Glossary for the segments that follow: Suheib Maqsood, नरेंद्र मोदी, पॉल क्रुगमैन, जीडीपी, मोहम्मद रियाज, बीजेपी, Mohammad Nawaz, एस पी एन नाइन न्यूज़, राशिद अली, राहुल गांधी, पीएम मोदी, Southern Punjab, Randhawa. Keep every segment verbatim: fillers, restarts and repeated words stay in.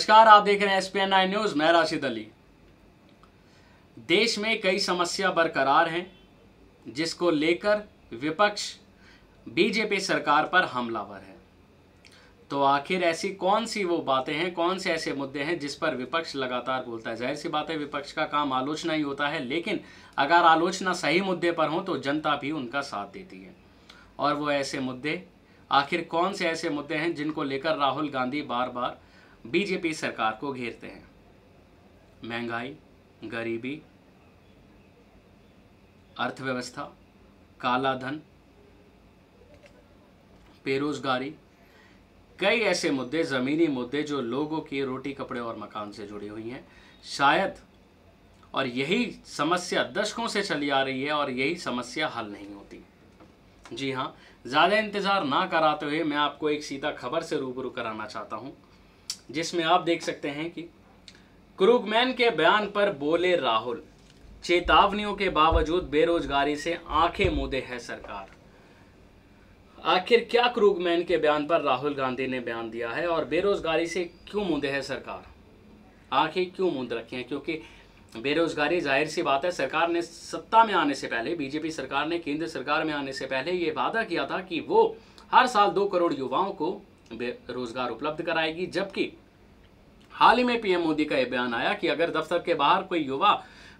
नमस्कार, आप देख रहे हैं एस पी एन नाइन न्यूज़। मैं राशिद अली। देश में कई समस्या बरकरार हैं जिसको लेकर विपक्ष बीजेपी सरकार पर हमलावर है। तो आखिर ऐसी कौन सी वो बातें हैं, कौन से ऐसे मुद्दे हैं जिस पर विपक्ष लगातार बोलता है? जाहिर सी बात है, विपक्ष का काम आलोचना ही होता है, लेकिन अगर आलोचना सही मुद्दे पर हो तो जनता भी उनका साथ देती है। और वो ऐसे मुद्दे आखिर कौन से ऐसे मुद्दे हैं जिनको लेकर राहुल गांधी बार बार बीजेपी सरकार को घेरते हैं? महंगाई, गरीबी, अर्थव्यवस्था, काला धन, बेरोजगारी, कई ऐसे मुद्दे, ज़मीनी मुद्दे जो लोगों की रोटी, कपड़े और मकान से जुड़ी हुई हैं शायद। और यही समस्या दशकों से चली आ रही है और यही समस्या हल नहीं होती। जी हाँ, ज़्यादा इंतज़ार ना कराते हुए मैं आपको एक सीधा खबर से रूबरू कराना चाहता हूँ, जिसमें आप देख सकते हैं कि क्रुगमैन के बयान पर बोले राहुल, चेतावनियों के बावजूद बेरोजगारी से आंखें मूंदे है सरकार। आखिर क्या क्रुगमैन के बयान पर राहुल गांधी ने बयान दिया है और बेरोजगारी से क्यों मूंदे है सरकार, आंखें क्यों मूंद रखी हैं? क्योंकि बेरोजगारी जाहिर सी बात है, सरकार ने सत्ता में आने से पहले, बीजेपी सरकार ने केंद्र सरकार में आने से पहले ये वादा किया था कि वो हर साल दो करोड़ युवाओं को रोजगार उपलब्ध कराएगी। जबकि हाल ही में पीएम मोदी का यह बयान आया कि अगर दफ्तर के बाहर कोई युवा,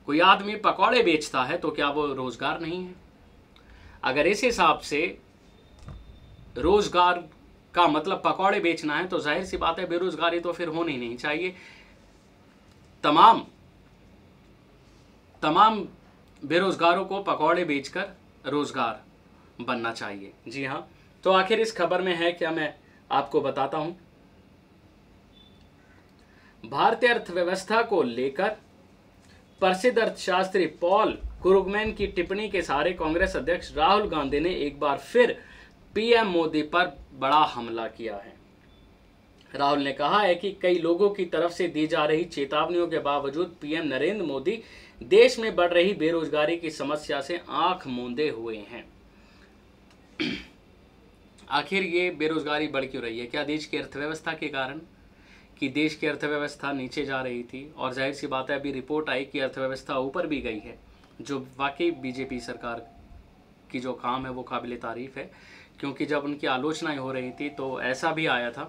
कोई आदमी पकौड़े बेचता है तो क्या वो रोजगार नहीं है? अगर इस हिसाब से रोजगार का मतलब पकौड़े बेचना है तो जाहिर सी बात है बेरोजगारी तो फिर होनी नहीं चाहिए। तमाम तमाम बेरोजगारों को पकौड़े बेचकर रोजगार बनना चाहिए। जी हाँ, तो आखिर इस खबर में है क्या, मैं आपको बताता हूं। भारतीय अर्थव्यवस्था को लेकर प्रसिद्ध अर्थशास्त्री पॉल क्रुगमैन की टिप्पणी के सहारे कांग्रेस अध्यक्ष राहुल गांधी ने एक बार फिर पीएम मोदी पर बड़ा हमला किया है। राहुल ने कहा है कि कई लोगों की तरफ से दी जा रही चेतावनियों के बावजूद पीएम नरेंद्र मोदी देश में बढ़ रही बेरोजगारी की समस्या से आंख मूंदे हुए हैं। आखिर ये बेरोजगारी बढ़ क्यों रही है? क्या देश की अर्थव्यवस्था के कारण? कि देश की अर्थव्यवस्था नीचे जा रही थी और जाहिर सी बात है अभी रिपोर्ट आई कि अर्थव्यवस्था ऊपर भी गई है, जो वाकई बीजेपी सरकार की जो काम है वो काबिल तारीफ है। क्योंकि जब उनकी आलोचनाएं हो रही थी तो ऐसा भी आया था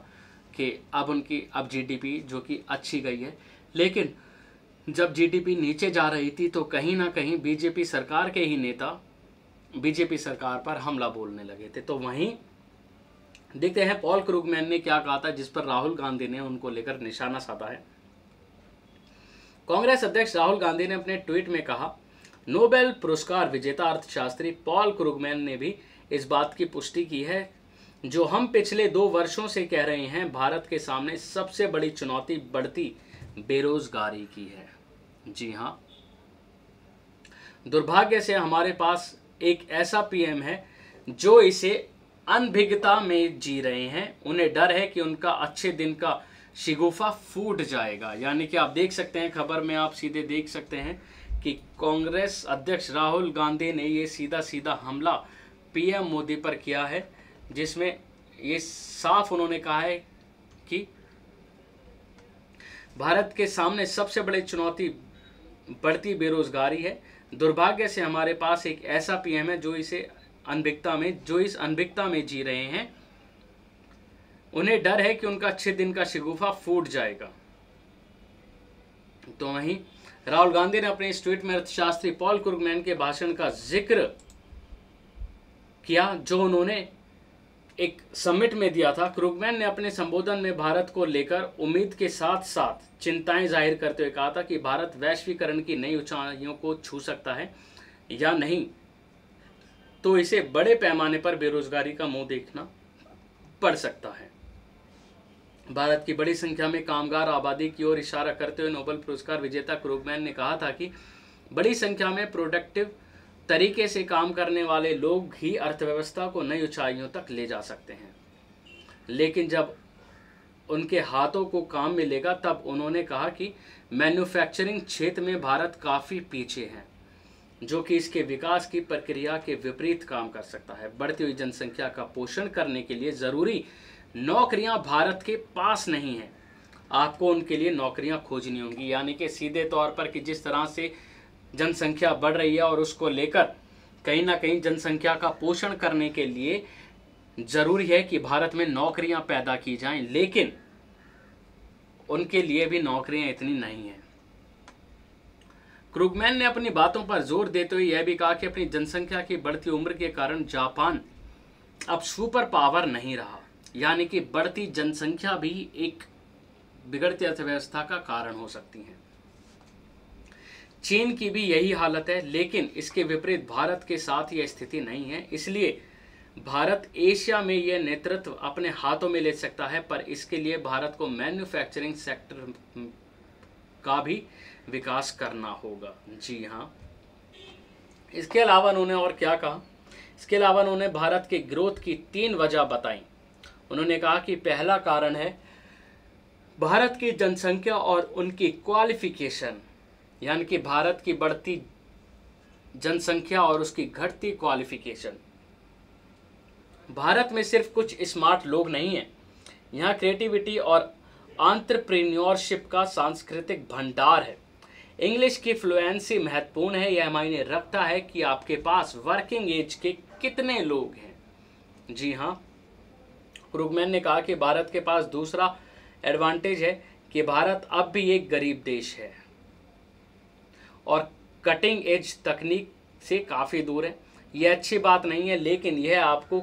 कि अब उनकी अब जीडीपी जो कि अच्छी गई है, लेकिन जब जीडीपी नीचे जा रही थी तो कहीं ना कहीं बीजेपी सरकार के ही नेता बीजेपी सरकार पर हमला बोलने लगे थे। तो वहीं देखते हैं पॉल क्रुगमैन ने क्या कहा था, जिस पर राहुल गांधी ने उनको लेकर निशाना साधा है। कांग्रेस अध्यक्ष राहुल गांधी ने अपने ट्वीट में कहा, नोबेल पुरस्कार विजेता अर्थशास्त्री पॉल क्रुगमैन ने भी इस बात की पुष्टि की है जो हम पिछले दो वर्षों से कह रहे हैं, भारत के सामने सबसे बड़ी चुनौती बढ़ती बेरोजगारी की है। जी हाँ, दुर्भाग्य से हमारे पास एक ऐसा पीएम है जो इसे अनभिज्ञता में जी रहे हैं। उन्हें डर है कि उनका अच्छे दिन का शिगुफा फूट जाएगा। यानी कि आप देख सकते हैं खबर में, आप सीधे देख सकते हैं कि कांग्रेस अध्यक्ष राहुल गांधी ने ये सीधा सीधा हमला पीएम मोदी पर किया है, जिसमें ये साफ उन्होंने कहा है कि भारत के सामने सबसे बड़ी चुनौती बढ़ती बेरोजगारी है। दुर्भाग्य से हमारे पास एक ऐसा पीएम है जो इसे अनभिज्ञता में जो इस अनभिज्ञता में जी रहे हैं। उन्हें डर है कि उनका अच्छे दिन का शिगुफा फूट जाएगा। तो वहीं राहुल गांधी ने अपने इस ट्वीट में अर्थशास्त्री पॉल क्रुगमैन के भाषण का जिक्र किया जो उन्होंने एक समिट में दिया था। क्रुगमैन ने अपने संबोधन में भारत को लेकर उम्मीद के साथ साथ चिंताएं जाहिर करते हुए कहा था कि भारत वैश्वीकरण की नई ऊंचाइयों को छू सकता है या नहीं, तो इसे बड़े पैमाने पर बेरोजगारी का मुंह देखना पड़ सकता है। भारत की बड़ी संख्या में कामगार आबादी की ओर इशारा करते हुए नोबेल पुरस्कार विजेता क्रुगमैन ने कहा था कि बड़ी संख्या में प्रोडक्टिव तरीके से काम करने वाले लोग ही अर्थव्यवस्था को नई ऊंचाइयों तक ले जा सकते हैं। लेकिन जब उनके हाथों को काम मिलेगा तब उन्होंने कहा कि मैन्युफैक्चरिंग क्षेत्र में भारत काफ़ी पीछे है, जो कि इसके विकास की प्रक्रिया के विपरीत काम कर सकता है। बढ़ती हुई जनसंख्या का पोषण करने के लिए ज़रूरी नौकरियां भारत के पास नहीं हैं। आपको उनके लिए नौकरियां खोजनी होंगी। यानी कि सीधे तौर पर कि जिस तरह से जनसंख्या बढ़ रही है और उसको लेकर कहीं ना कहीं जनसंख्या का पोषण करने के लिए जरूरी है कि भारत में नौकरियां पैदा की जाएं, लेकिन उनके लिए भी नौकरियां इतनी नहीं हैं। क्रुगमैन ने अपनी बातों पर जोर देते हुए यह भी कहा कि अपनी जनसंख्या की बढ़ती उम्र के कारण जापान अब सुपर पावर नहीं रहा, यानी कि बढ़ती जनसंख्या भी एक बिगड़ती अर्थव्यवस्था का कारण हो सकती है। चीन की भी यही हालत है, लेकिन इसके विपरीत भारत के साथ यह स्थिति नहीं है। इसलिए भारत एशिया में यह नेतृत्व अपने हाथों में ले सकता है, पर इसके लिए भारत को मैन्युफैक्चरिंग सेक्टर का भी विकास करना होगा। जी हाँ, इसके अलावा उन्होंने और क्या कहा? इसके अलावा उन्होंने भारत के ग्रोथ की तीन वजह बताई। उन्होंने कहा कि पहला कारण है भारत की जनसंख्या और उनकी क्वालिफिकेशन, यानी कि भारत की बढ़ती जनसंख्या और उसकी घटती क्वालिफिकेशन। भारत में सिर्फ कुछ स्मार्ट लोग नहीं हैं, यहाँ क्रिएटिविटी और एंटरप्रेन्योरशिप का सांस्कृतिक भंडार है। इंग्लिश की फ्लुएंसी महत्वपूर्ण है, यह मायने रखता है कि आपके पास वर्किंग एज के कितने लोग हैं। जी हाँ, क्रुगमैन ने कहा कि भारत के पास दूसरा एडवांटेज है कि भारत अब भी एक गरीब देश है और कटिंग एज तकनीक से काफ़ी दूर है। यह अच्छी बात नहीं है, लेकिन यह आपको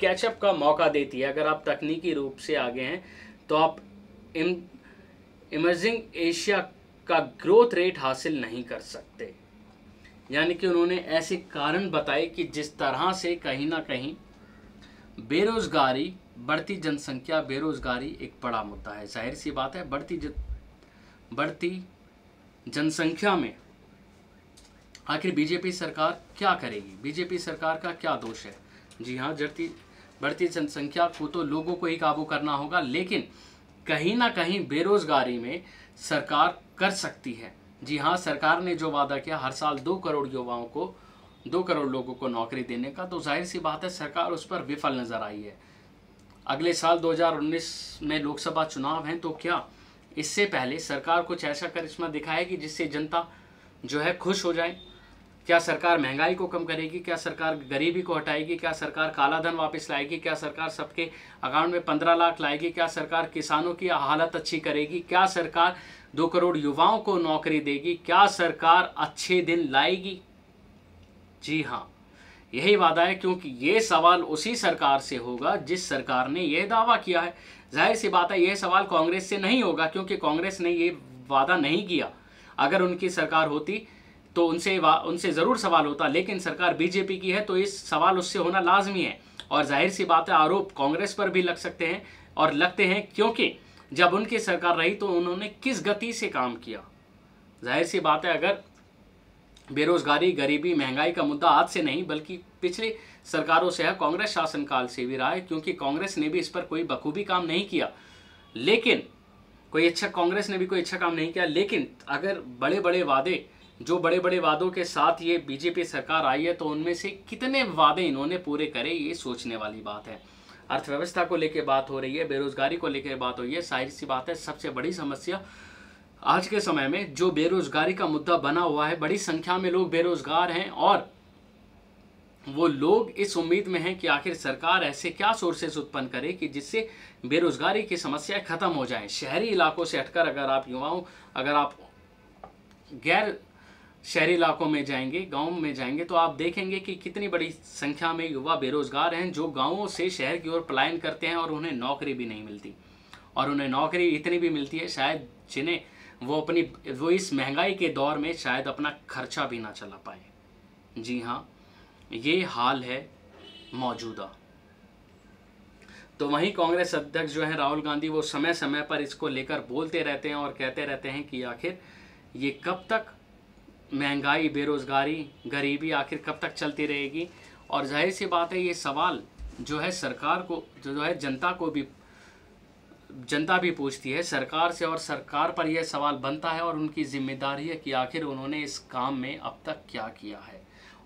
कैचअप का मौका देती है। अगर आप तकनीकी रूप से आगे हैं तो आप इमर्जिंग एशिया का ग्रोथ रेट हासिल नहीं कर सकते। यानी कि उन्होंने ऐसे कारण बताए कि जिस तरह से कहीं ना कहीं बेरोजगारी, बढ़ती जनसंख्या, बेरोजगारी एक बड़ा मुद्दा है। जाहिर सी बात है, बढ़ती ज... बढ़ती जनसंख्या में आखिर बीजेपी सरकार क्या करेगी? बीजेपी सरकार का क्या दोष है? जी हाँ, जड़ती बढ़ती जनसंख्या को तो लोगों को ही काबू करना होगा, लेकिन कहीं ना कहीं बेरोजगारी में सरकार कर सकती है। जी हाँ, सरकार ने जो वादा किया हर साल दो करोड़ युवाओं को, दो करोड़ लोगों को नौकरी देने का, तो जाहिर सी बात है सरकार उस पर विफल नजर आई है। अगले साल दो हज़ार उन्नीस में लोकसभा चुनाव हैं, तो क्या इससे पहले सरकार कुछ ऐसा करिश्मा दिखाएगी जिससे जनता जो है खुश हो जाए? क्या सरकार महंगाई को कम करेगी? क्या सरकार गरीबी को हटाएगी? क्या सरकार काला धन वापस लाएगी? क्या सरकार सबके अकाउंट में पंद्रह लाख लाएगी? क्या सरकार किसानों की हालत अच्छी करेगी? क्या सरकार दो करोड़ युवाओं को नौकरी देगी? क्या सरकार अच्छे दिन लाएगी? जी हाँ, यही वादा है, क्योंकि ये सवाल उसी सरकार से होगा जिस सरकार ने यह दावा किया है। जाहिर सी बात है, यह सवाल कांग्रेस से नहीं होगा, क्योंकि कांग्रेस ने ये वादा नहीं किया। अगर उनकी सरकार होती तो उनसे उनसे ज़रूर सवाल होता, लेकिन सरकार बीजेपी की है तो इस सवाल उससे होना लाजमी है। और जाहिर सी बात है, आरोप कांग्रेस पर भी लग सकते हैं और लगते हैं, क्योंकि जब उनकी सरकार रही तो उन्होंने किस गति से काम किया। जाहिर सी बात है, अगर बेरोजगारी, गरीबी, महंगाई का मुद्दा आज से नहीं बल्कि पिछली सरकारों से है, कांग्रेस शासनकाल से भी रहा है, क्योंकि कांग्रेस ने भी इस पर कोई बखूबी काम नहीं किया। लेकिन कोई अच्छा कांग्रेस ने भी कोई अच्छा काम नहीं किया। लेकिन अगर बड़े बड़े वादे, जो बड़े बड़े वादों के साथ ये बीजेपी सरकार आई है, तो उनमें से कितने वादे इन्होंने पूरे करे, ये सोचने वाली बात है। अर्थव्यवस्था को लेकर बात हो रही है, बेरोजगारी को लेकर बात हो रही है। जाहिर सी बात है, सबसे बड़ी समस्या आज के समय में जो बेरोजगारी का मुद्दा बना हुआ है, बड़ी संख्या में लोग बेरोजगार हैं और वो लोग इस उम्मीद में हैं कि आखिर सरकार ऐसे क्या सोर्सेस उत्पन्न करे कि जिससे बेरोजगारी की समस्या खत्म हो जाए। शहरी इलाकों से हटकर अगर आप युवाओं, अगर आप गैर शहरी इलाकों में जाएंगे, गाँव में जाएंगे, तो आप देखेंगे कि कितनी बड़ी संख्या में युवा बेरोजगार हैं जो गाँवों से शहर की ओर पलायन करते हैं और उन्हें नौकरी भी नहीं मिलती। और उन्हें नौकरी इतनी भी मिलती है शायद जिन्हें वो अपनी वो इस महंगाई के दौर में शायद अपना खर्चा भी ना चला पाए। जी हाँ, ये हाल है मौजूदा। तो वहीं कांग्रेस अध्यक्ष जो है राहुल गांधी, वो समय समय पर इसको लेकर बोलते रहते हैं और कहते रहते हैं कि आखिर ये कब तक महंगाई, बेरोजगारी, गरीबी आखिर कब तक चलती रहेगी। और जाहिर सी बात है, ये सवाल जो है सरकार को, जो है जनता को भी, जनता भी पूछती है सरकार से, और सरकार पर यह सवाल बनता है और उनकी जिम्मेदारी है कि आखिर उन्होंने इस काम में अब तक क्या किया है।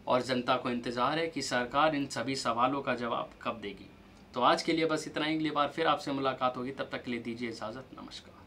और जनता को इंतज़ार है कि सरकार इन सभी सवालों का जवाब कब देगी। तो आज के लिए बस इतना ही। अगली बार फिर आपसे मुलाकात होगी, तब तक के लिए दीजिए इजाज़त। नमस्कार।